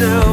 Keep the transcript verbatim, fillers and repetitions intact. myself.